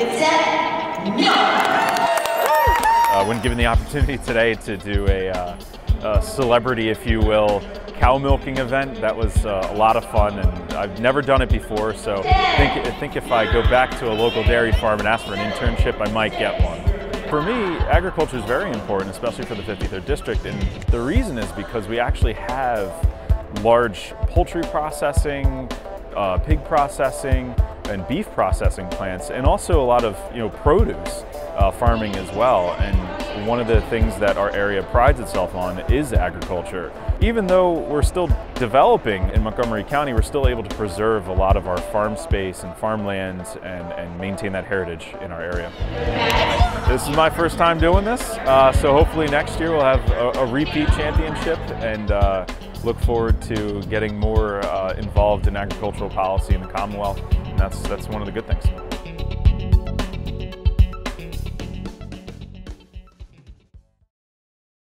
Get set, milk! When given the opportunity today to do a celebrity, if you will, cow milking event, that was a lot of fun, and I've never done it before, so I think if I go back to a local dairy farm and ask for an internship, I might get one. For me, agriculture is very important, especially for the 53rd District, and the reason is because we actually have large poultry processing, pig processing, and beef processing plants, and also a lot of produce farming as well. And one of the things that our area prides itself on is agriculture. Even though we're still developing in Montgomery County, we're still able to preserve a lot of our farm space and farmlands and maintain that heritage in our area. This is my first time doing this, so hopefully next year we'll have a repeat championship, and look forward to getting more involved in agricultural policy in the Commonwealth. That's one of the good things.